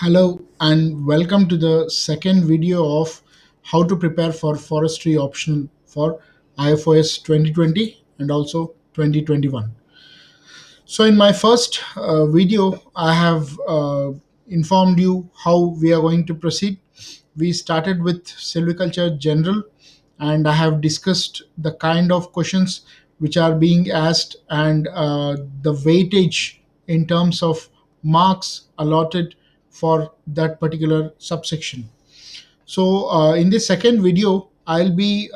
Hello and welcome to the second video of how to prepare for forestry optional for IFOS 2020 and also 2021. So in my first video, I have informed you how we are going to proceed. We started with silviculture general and I have discussed the kind of questions which are being asked and the weightage in terms of marks allotted for that particular subsection. So in this second video, I'll be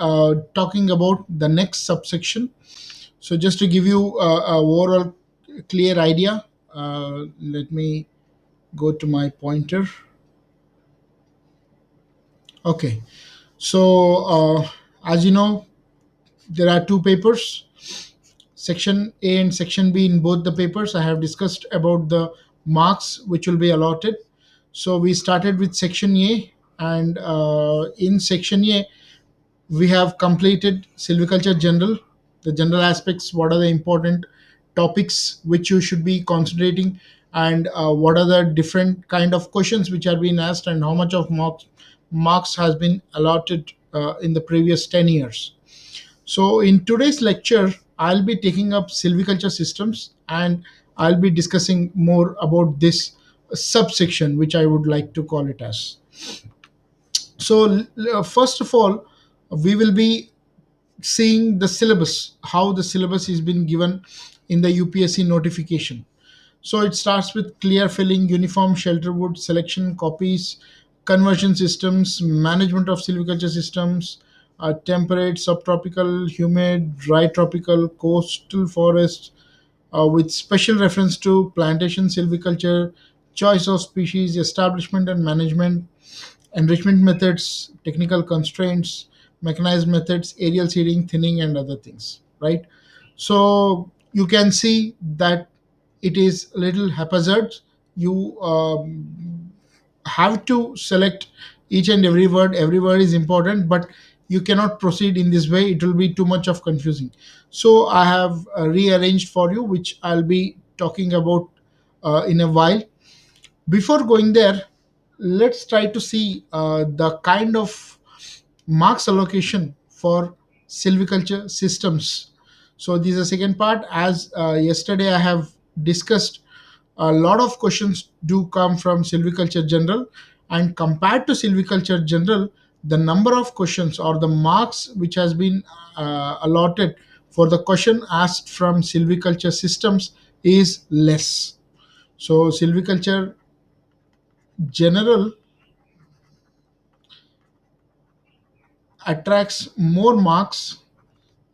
talking about the next subsection. So just to give you a overall clear idea, let me go to my pointer. Okay, so as you know, there are two papers, section A and section B. In both the papers, I have discussed about the marks which will be allotted. So we started with section A, and in section A we have completed silviculture general, the general aspects, what are the important topics which you should be concentrating, and what are the different kind of questions which are being asked, and how much of marks has been allotted in the previous 10 years. So in today's lecture, I'll be taking up silviculture systems and I'll be discussing more about this subsection, which I would like to call it as. So first of all, we will be seeing the syllabus, how the syllabus has been given in the UPSC notification. So it starts with clear felling, uniform shelterwood, selection, copies, conversion systems, management of silviculture systems, temperate, subtropical, humid, dry tropical, coastal forest, with special reference to plantation silviculture, choice of species, establishment and management, enrichment methods, technical constraints, mechanized methods, aerial seeding, thinning and other things, right? So you can see that it is a little haphazard. You have to select each and every word. Every word is important, but you cannot proceed in this way. It will be too much of confusing. So I have rearranged for you, which I'll be talking about in a while. Before going there, let's try to see the kind of marks allocation for silviculture systems. So this is the second part. As yesterday I have discussed, a lot of questions do come from silviculture general, and compared to silviculture general, the number of questions or the marks which has been allotted for the question asked from silviculture systems is less. So silviculture general attracts more marks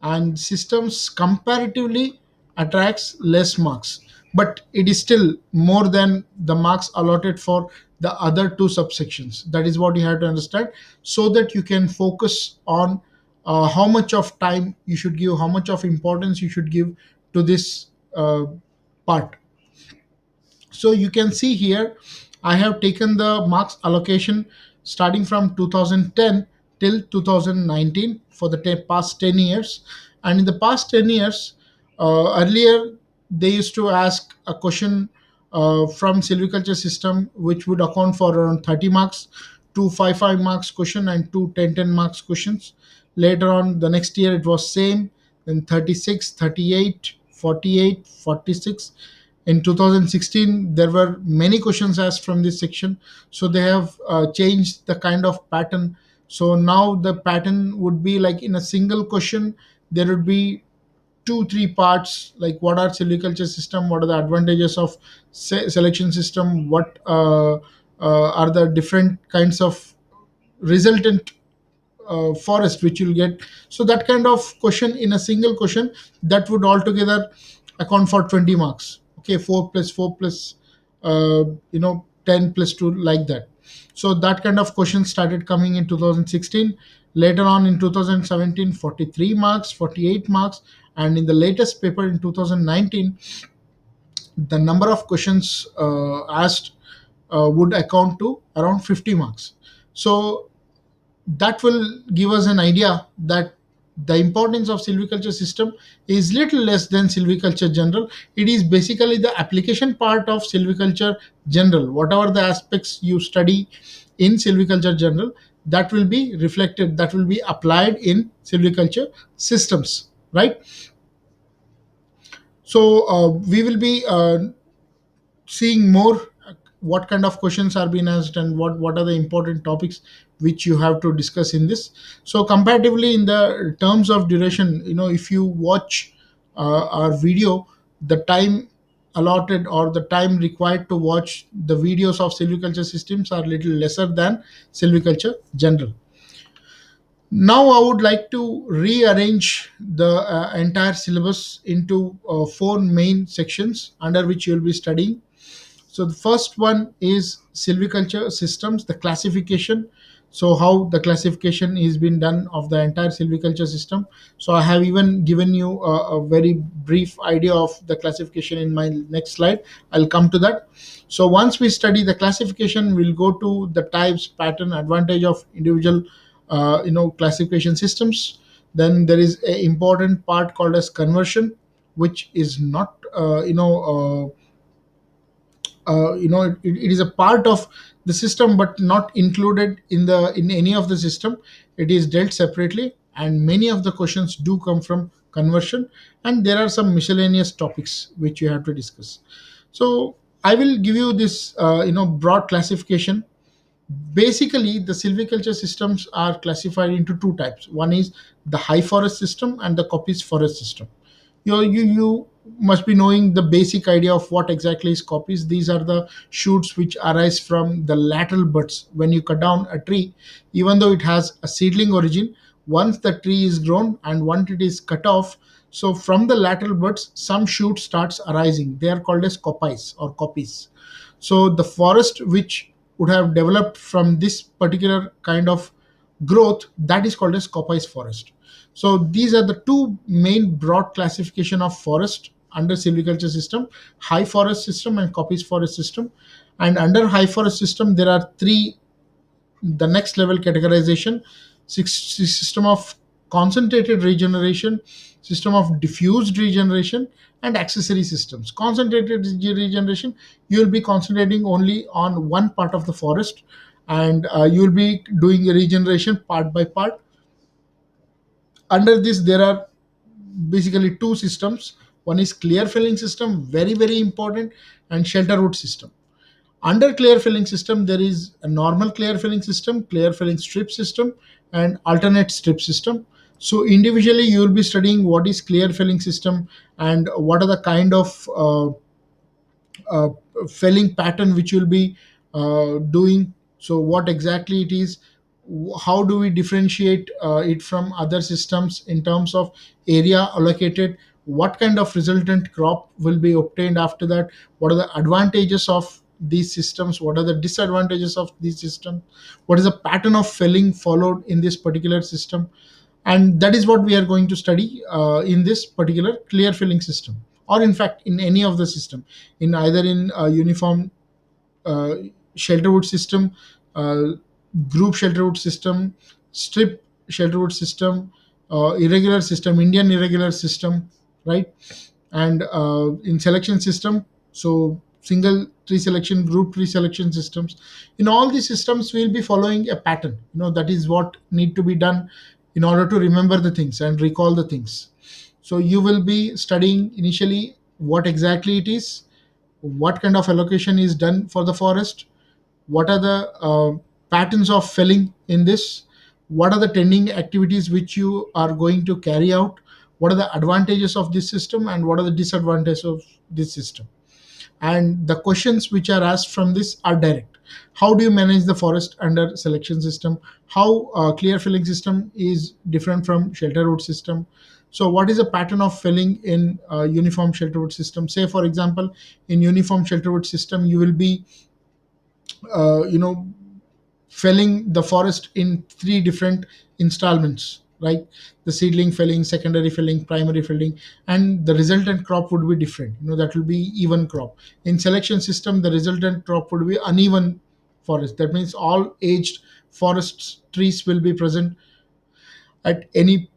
and systems comparatively attracts less marks, but it is still more than the marks allotted for the other two subsections. That is what you have to understand, so that you can focus on how much of time you should give, how much of importance you should give to this part. So you can see here, I have taken the marks allocation starting from 2010 till 2019 for the past 10 years. And in the past 10 years, earlier they used to ask a question from silviculture system which would account for around 30 marks, 255 marks question and 210 marks questions. Later on, the next year it was same, then 36, 38, 48, 46. In 2016, there were many questions asked from this section, so they have changed the kind of pattern. So now the pattern would be like, in a single question there would be 2-3 parts, like what are silviculture system, what are the advantages of selection system, what are the different kinds of resultant forest which you'll get. So that kind of question in a single question, that would altogether account for 20 marks. Okay, 4 plus 4 plus 10 plus 2, like that. So that kind of question started coming in 2016. Later on in 2017, 43 marks, 48 marks, and in the latest paper in 2019, the number of questions asked would account to around 50 marks. So that will give us an idea that the importance of silviculture system is little less than silviculture general. It is basically the application part of silviculture general. Whatever the aspects you study in silviculture general, that will be reflected, that will be applied in silviculture systems, right? So we will be seeing more what kind of questions are being asked and what are the important topics which you have to discuss in this. So comparatively, in the terms of duration, you know, if you watch our video, the time allotted or the time required to watch the videos of silviculture systems are little lesser than silviculture general. Now I would like to rearrange the entire syllabus into 4 main sections under which you will be studying. So the first one is silviculture systems, the classification. So how the classification is been done of the entire silviculture system. So I have even given you a very brief idea of the classification in my next slide. I'll come to that. So once we study the classification, we'll go to the types, pattern, advantage of individual classification systems. Then there is an important part called as conversion, which is not it is a part of the system but not included in the any of the system. It is dealt separately, and many of the questions do come from conversion, and there are some miscellaneous topics which you have to discuss. So I will give you this broad classification. Basically, the silviculture systems are classified into 2 types. One is the high forest system and the coppice forest system. You must be knowing the basic idea of what exactly is coppice. These are the shoots which arise from the lateral buds. When you cut down a tree, even though it has a seedling origin, once the tree is grown and once it is cut off, so from the lateral buds some shoot starts arising. They are called as coppice or coppice. So the forest which would have developed from this particular kind of growth, that is called as coppice forest. So these are the 2 main broad classification of forest under silviculture system: high forest system and coppice forest system. And under high forest system, there are 3, the next level categorization: system of concentrated regeneration, system of diffused regeneration, and accessory systems. Concentrated regeneration, you will be concentrating only on one part of the forest, and you will be doing a regeneration part by part. Under this, there are basically 2 systems. One is clear felling system, very, very important, and shelterwood system. Under clear felling system, there is a normal clear felling system, clear felling strip system, and alternate strip system. So individually, you will be studying what is clear felling system and what are the kind of felling pattern which you will be doing. So what exactly it is, how do we differentiate it from other systems in terms of area allocated, what kind of resultant crop will be obtained after that, what are the advantages of these systems, what are the disadvantages of these systems, what is the pattern of felling followed in this particular system. And that is what we are going to study in this particular clear felling system, or in fact in any of the system, in either in uniform shelterwood system, group shelterwood system, strip shelterwood system, irregular system, Indian irregular system, right? And in selection system, so single tree selection, group tree selection systems. In all these systems, we will be following a pattern. You know, that is what need to be done in order to remember the things and recall the things. So you will be studying initially what exactly it is, what kind of allocation is done for the forest, what are the patterns of felling in this, what are the tending activities which you are going to carry out, what are the advantages of this system and what are the disadvantages of this system. And the questions which are asked from this are direct. How do you manage the forest under selection system? How clear felling system is different from shelterwood system? So what is the pattern of felling in uniform shelterwood system? Say for example, in uniform shelterwood system, you will be felling the forest in 3 different installments, right? The seedling felling, secondary felling, primary felling, and the resultant crop would be different. You know, that will be even crop. In selection system, the resultant crop would be uneven forest. That means all aged forest trees will be present at any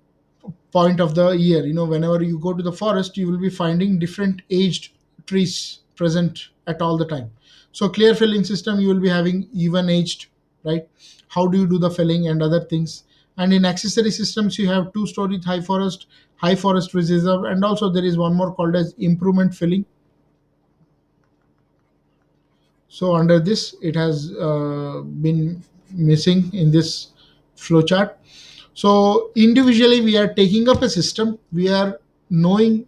point of the year. You know, whenever you go to the forest, you will be finding different aged trees present at all the time. So clear felling system, you will be having even aged, right? How do you do the felling and other things? And in accessory systems, you have two-story high forest reserve, and also there is one more called as improvement felling. So under this, it has been missing in this flowchart. So individually, we are taking up a system, we are knowing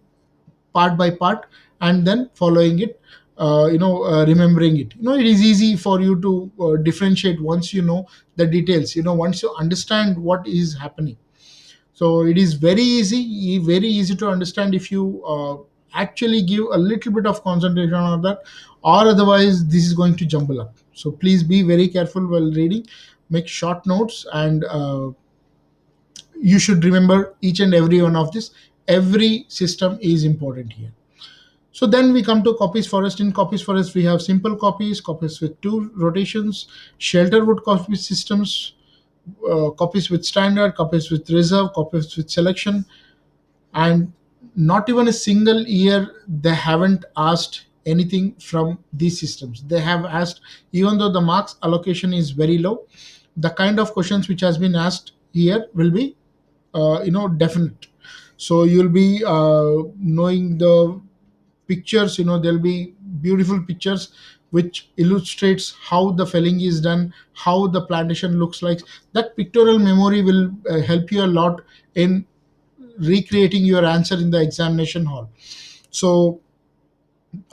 part by part, and then following it, remembering it. You know, it is easy for you to differentiate once you know the details, you know, once you understand what is happening. So it is very easy to understand if you actually give a little bit of concentration on that, or otherwise this is going to jumble up. So please be very careful while reading, make short notes, and you should remember each and every one of this. Every system is important here. So then we come to coppice forest. In coppice forest, we have simple coppice, coppice with two rotations, shelter wood coppice systems, coppice with standard, coppice with reserve, coppice with selection. And not even a single year they haven't asked anything from these systems. They have asked, even though the marks allocation is very low, the kind of questions which has been asked here will be, definite. So you'll be knowing the pictures, you know, there'll be beautiful pictures which illustrates how the felling is done, how the plantation looks like. That pictorial memory will help you a lot in recreating your answer in the examination hall. So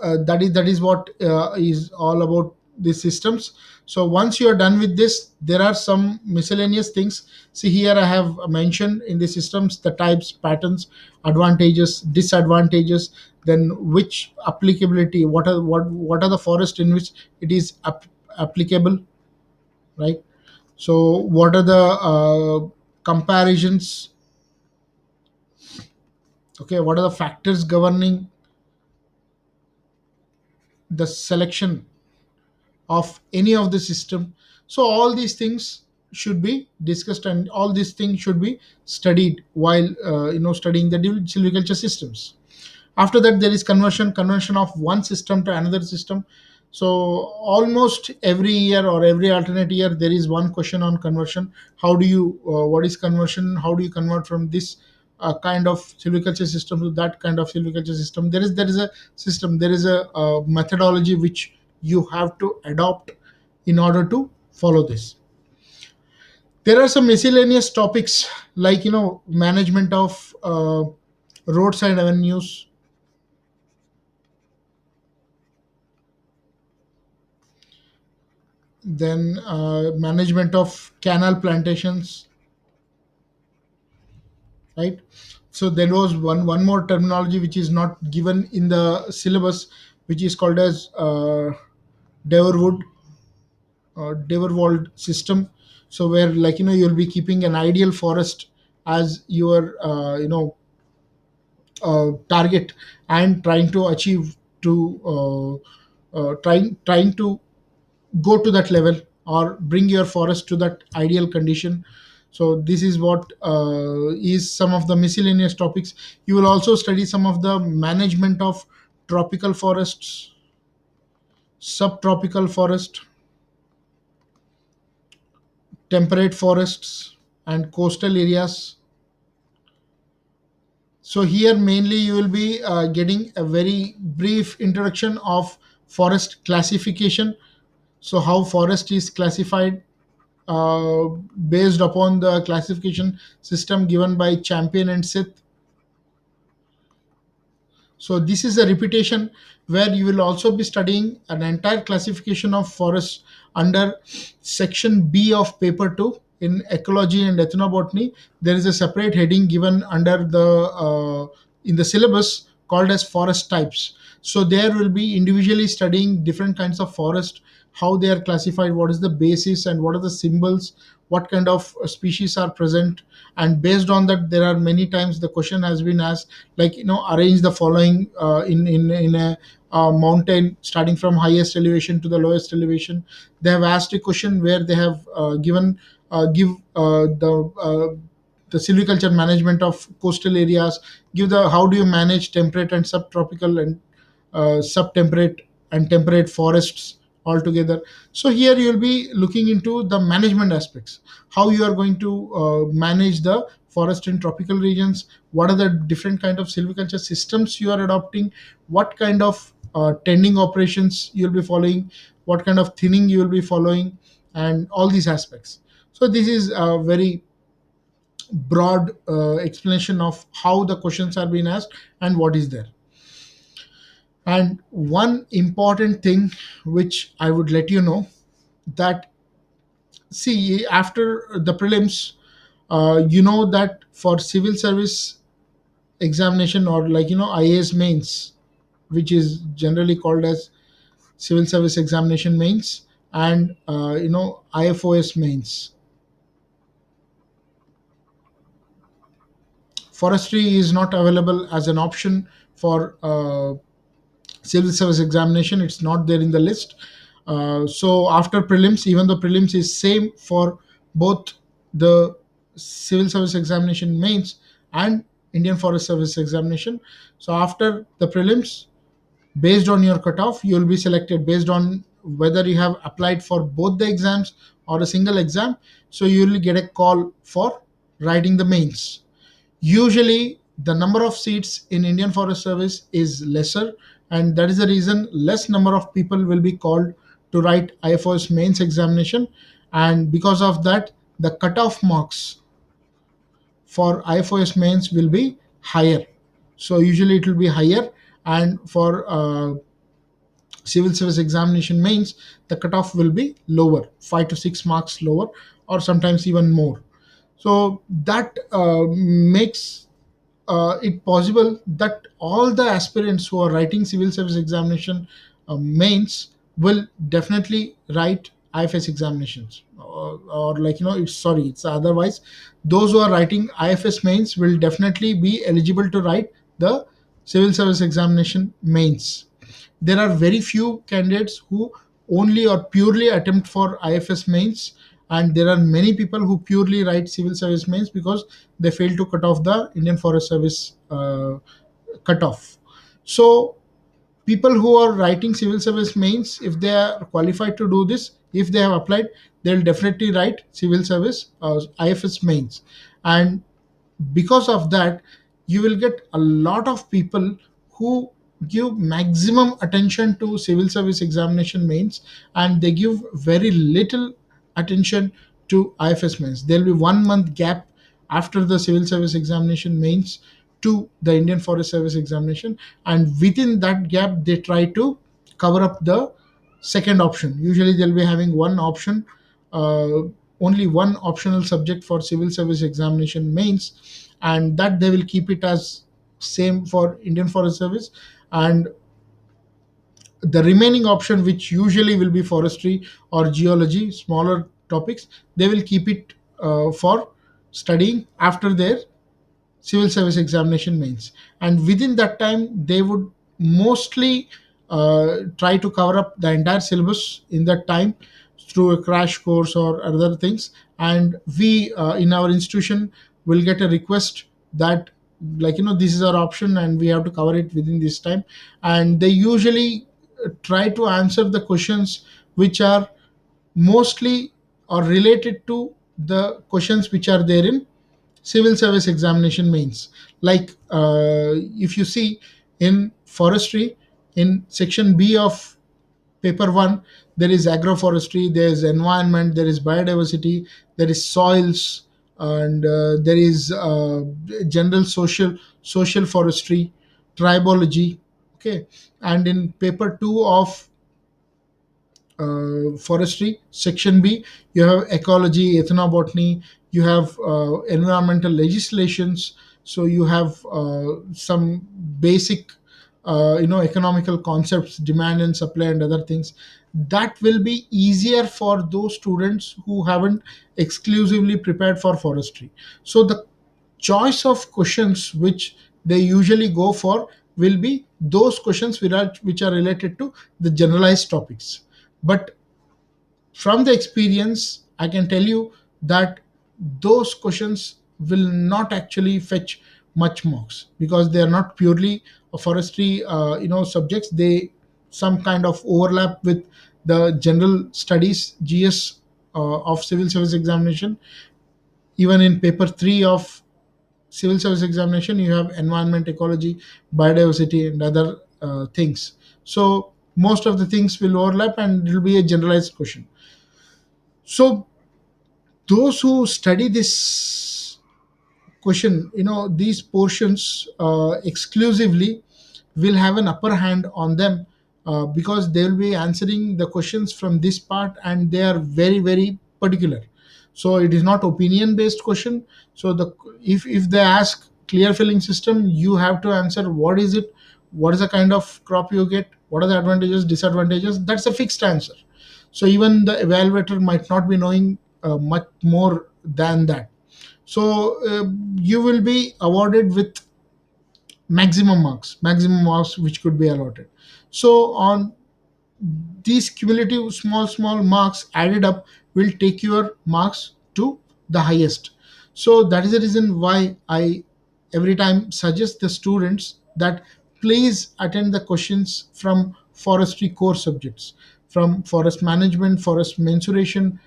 that is what is all about these systems. So once you are done with this, there are some miscellaneous things. See here, I have mentioned in the systems the types, patterns, advantages, disadvantages, then which applicability, what are the forests in which it is applicable, right? So what are the comparisons, okay, what are the factors governing the selection of any of the system. So all these things should be discussed, and all these things should be studied while studying the silviculture systems. After that, there is conversion of one system to another system. So almost every year or every alternate year, there is one question on conversion. How do you what is conversion? How do you convert from this kind of silviculture system to that kind of silviculture system? There is a system, there is a methodology which you have to adopt in order to follow this. There are some miscellaneous topics like, you know, management of roadside avenues, then management of canal plantations, right? So there was one more terminology which is not given in the syllabus, which is called as Deverwold system. So where, like, you know, you'll be keeping an ideal forest as your target, and trying to achieve to trying to go to that level or bring your forest to that ideal condition. So this is what is some of the miscellaneous topics. You will also study some of the management of tropical forests, subtropical forest, temperate forests, and coastal areas. So here mainly you will be getting a very brief introduction of forest classification. So how forest is classified based upon the classification system given by Champion and Seth. So this is a repetition where you will also be studying an entire classification of forests under section B of paper 2 in ecology and ethnobotany. There is a separate heading given under the in the syllabus called as forest types. So there will be individually studying different kinds of forest, how they are classified, what is the basis and what are the symbols, what kind of species are present, and based on that there are many times the question has been asked, like, you know, arrange the following in a mountain starting from highest elevation to the lowest elevation. They have asked a question where they have given the the silviculture management of coastal areas, give the how do you manage temperate and subtropical and subtemperate and temperate forests altogether. So here you will be looking into the management aspects, how you are going to manage the forest in tropical regions, what are the different kind of silviculture systems you are adopting, what kind of tending operations you will be following, what kind of thinning you will be following, and all these aspects. So this is a very broad explanation of how the questions are being asked and what is there. And one important thing which I would let you know that, see, after the prelims, you know that for civil service examination or like, you know, IAS mains, which is generally called as civil service examination mains and, you know, IFOS mains. Forestry is not available as an option for civil service examination. It's not there in the list. So after prelims, even though prelims is same for both the civil service examination mains and Indian Forest Service examination. So after the prelims, based on your cutoff, you will be selected based on whether you have applied for both the exams or a single exam. So you will get a call for writing the mains. Usually the number of seats in Indian Forest Service is lesser, and that is the reason less number of people will be called to write IFOS mains examination. And because of that, the cutoff marks for IFOS mains will be higher. So usually it will be higher, and for civil service examination mains, the cutoff will be lower, 5 to 6 marks lower, or sometimes even more. So that makes it possible that all the aspirants who are writing civil service examination mains will definitely write IFS examinations, or like, you know, it's, sorry, it's otherwise. Those who are writing IFS mains will definitely be eligible to write the civil service examination mains. There are very few candidates who only or purely attempt for IFS mains, and there are many people who purely write civil service mains because they fail to cut off the Indian Forest Service cutoff. So people who are writing civil service mains, if they are qualified to do this, if they have applied, they will definitely write civil service IFS mains. And because of that, you will get a lot of people who give maximum attention to civil service examination mains, and they give very little attention to IFS mains. There will be 1 month gap after the civil service examination mains to the Indian Forest Service examination, and within that gap they try to cover up the second option. Usually they'll be having one option, only one optional subject for civil service examination mains, and that they will keep it as same for Indian Forest Service, and the remaining option, which usually will be forestry or geology, smaller topics, they will keep it for studying after their civil service examination mains. And within that time, they would mostly try to cover up the entire syllabus in that time through a crash course or other things. And we in our institution will get a request that, like, you know, this is our option and we have to cover it within this time. And they usually try to answer the questions which are mostly or related to the questions which are there in civil service examination mains. Like if you see in forestry, in section B of paper 1, there is agroforestry, there is environment, there is biodiversity, there is soils, and there is general social forestry, tribology. Okay, and in paper 2 of forestry, section B, you have ecology, ethnobotany, you have environmental legislations, so you have some basic, you know, economical concepts, demand and supply and other things. That will be easier for those students who haven't exclusively prepared for forestry. So the choice of questions which they usually go for will be those questions which are related to the generalized topics. But from the experience, I can tell you that those questions will not actually fetch much marks because they are not purely forestry subjects. They some kind of overlap with the general studies GS of civil service examination. Even in paper 3 of civil service examination, you have environment, ecology, biodiversity and other things. So most of the things will overlap and it will be a generalized question. So those who study this question, these portions exclusively will have an upper hand on them because they will be answering the questions from this part and they are very, very particular. So it is not opinion based question. So if they ask clear filling system, you have to answer what is it, what is the kind of crop you get, what are the advantages, disadvantages. That's a fixed answer. So even the evaluator might not be knowing much more than that. So you will be awarded with maximum marks which could be allotted. So on these cumulative small marks added up will take your marks to the highest. So that is the reason why I every time suggest the students that please attend the questions from forestry core subjects, from forest management, forest mensuration,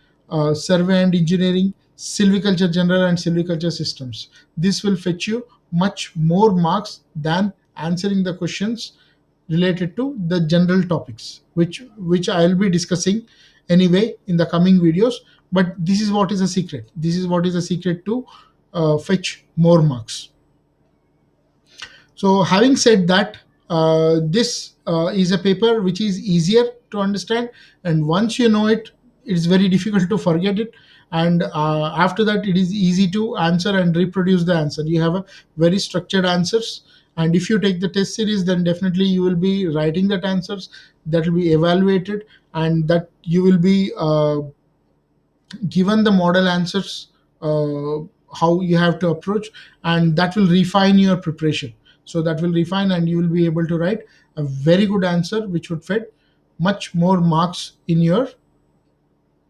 survey and engineering, silviculture general and silviculture systems. This will fetch you much more marks than answering the questions related to the general topics, which I will be discussing anyway in the coming videos. But this is what is the secret. This is what is the secret to fetch more marks. So having said that, this is a paper which is easier to understand, and once you know it, it's very difficult to forget it. And after that, it is easy to answer and reproduce the answer. You have a very structured answers. And if you take the test series, then definitely you will be writing that answers, that will be evaluated, and that you will be given the model answers, how you have to approach, and that will refine your preparation. So that will refine and you will be able to write a very good answer which would fit much more marks in your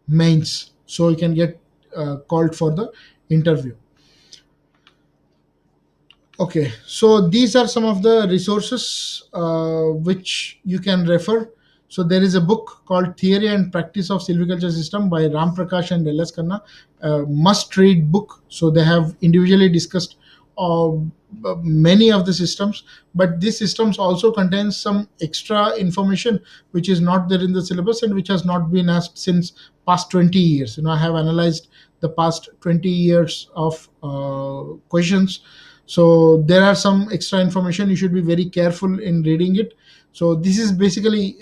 mains. So you can get called for the interview. Okay, so these are some of the resources which you can refer. So there is a book called Theory and Practice of Silviculture System by Ram Prakash and L.S. Kanna, must read book. So they have individually discussed many of the systems, but these systems also contains some extra information which is not there in the syllabus and which has not been asked since past 20 years. I have analyzed the past 20 years of questions. So there are some extra information. You should be very careful in reading it. So this is basically,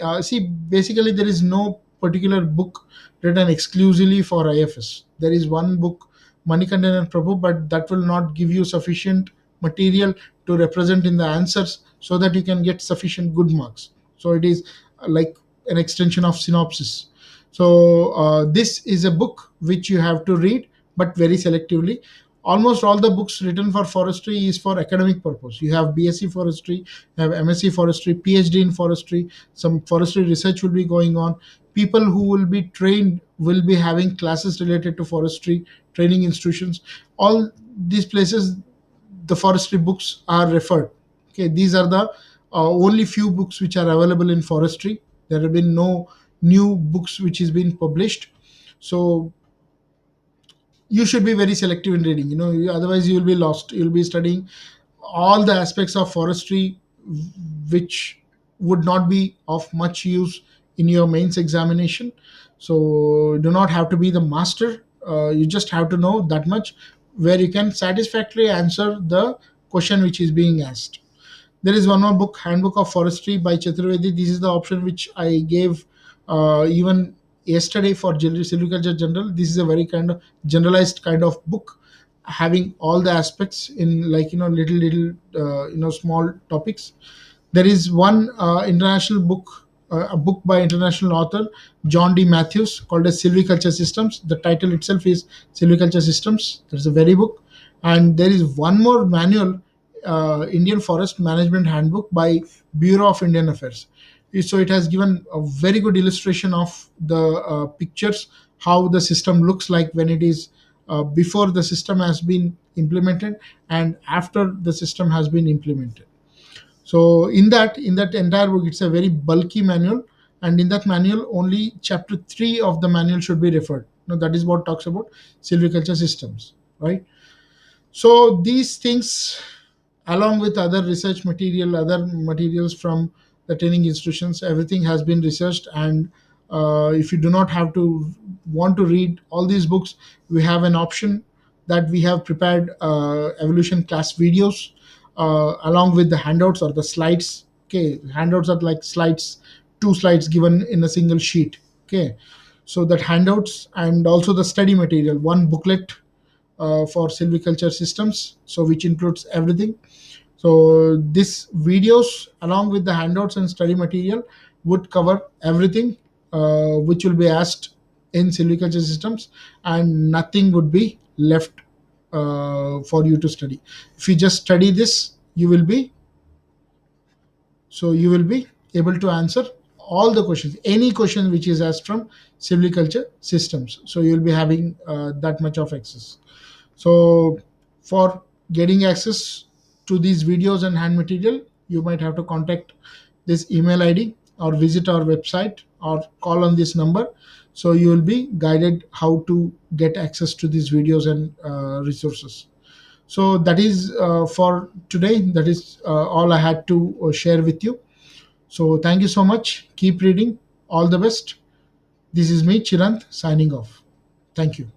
basically there is no particular book written exclusively for IFS. There is one book, Manikandan and Prabhu, but that will not give you sufficient material to represent in the answers so that you can get sufficient good marks. So it is like an extension of synopsis. So this is a book which you have to read, but very selectively. Almost all the books written for forestry is for academic purpose. You have BSc forestry, you have MSc forestry, PhD in forestry, some forestry research will be going on. People who will be trained will be having classes related to forestry, training institutions. All these places, the forestry books are referred. Okay, these are the only few books which are available in forestry. There have been no new books which has been published. So you should be very selective in reading, otherwise you will be lost. You will be studying all the aspects of forestry which would not be of much use in your mains examination. So do not have to be the master. You just have to know that much where you can satisfactorily answer the question which is being asked. There is one more book, Handbook of Forestry by Chaturvedi. This is the option which I gave even yesterday for Silviculture General. This is a very kind of generalized kind of book, having all the aspects in like little small topics. There is one international book, a book by international author John D. Matthews called as Silviculture Systems. The title itself is Silviculture Systems. There's a very book, and there is one more manual, Indian Forest Management Handbook by Bureau of Indian Affairs. So it has given a very good illustration of the pictures, how the system looks like when it is before the system has been implemented and after the system has been implemented. So in that entire book, it's a very bulky manual, and in that manual only chapter 3 of the manual should be referred. Now that is what talks about silviculture systems, right? So these things, along with other research material, other materials from the training institutions, everything has been researched. And if you do not want to read all these books, we have an option that we have prepared evolution class videos along with the handouts or the slides. Okay, handouts are like slides, 2 slides given in a single sheet. Okay, so that handouts and also the study material, 1 booklet for silviculture systems, so which includes everything. So these videos along with the handouts and study material would cover everything which will be asked in silviculture systems, and nothing would be left for you to study. If you just study this, you will be able to answer all the questions, any question which is asked from silviculture systems. So you will be having that much of access. So for getting access to these videos and hand material, you might have to contact this email ID or visit our website or call on this number. So you will be guided how to get access to these videos and resources. So that is for today. That is all I had to share with you. So thank you so much. Keep reading. All the best. This is me, Chiranth, signing off. Thank you.